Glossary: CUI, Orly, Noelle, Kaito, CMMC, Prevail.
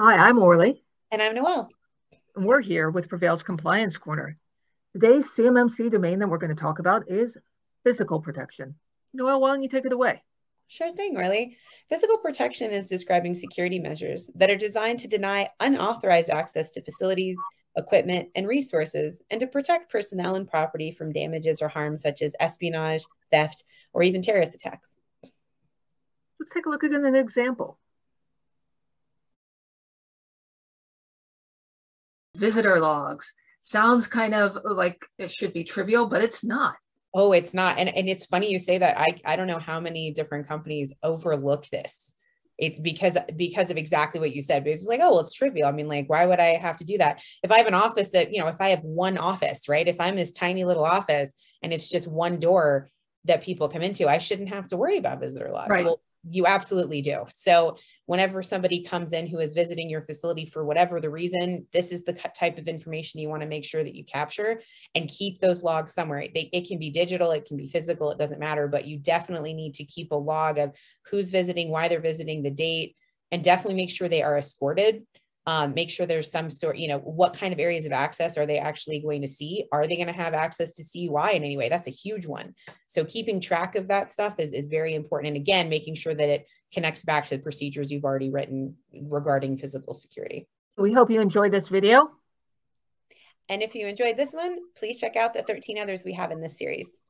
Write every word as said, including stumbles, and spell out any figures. Hi, I'm Orly. And I'm Noelle. And we're here with Prevail's Compliance Corner. Today's C M M C domain that we're going to talk about is physical protection. Noelle, why don't you take it away? Sure thing, Orly. Physical protection is describing security measures that are designed to deny unauthorized access to facilities, equipment, and resources, and to protect personnel and property from damages or harm such as espionage, theft, or even terrorist attacks. Let's take a look at an example. Visitor logs. Sounds kind of like it should be trivial, but it's not. Oh, it's not. And, and it's funny you say that. I, I don't know how many different companies overlook this. It's because, because of exactly what you said. But it's like, oh, well, it's trivial. I mean, like, why would I have to do that? If I have an office that, you know, if I have one office, right? If I'm this tiny little office and it's just one door that people come into, I shouldn't have to worry about visitor logs. Right. Well, you absolutely do. So whenever somebody comes in who is visiting your facility for whatever the reason, this is the type of information you want to make sure that you capture and keep those logs somewhere. They, it can be digital, it can be physical, it doesn't matter, but you definitely need to keep a log of who's visiting, why they're visiting, the date, and definitely make sure they are escorted. Um, make sure there's some sort, you know, what kind of areas of access are they actually going to see? Are they going to have access to C U I in any way? That's a huge one. So keeping track of that stuff is, is very important. And again, making sure that it connects back to the procedures you've already written regarding physical security. We hope you enjoyed this video. And if you enjoyed this one, please check out the thirteen others we have in this series.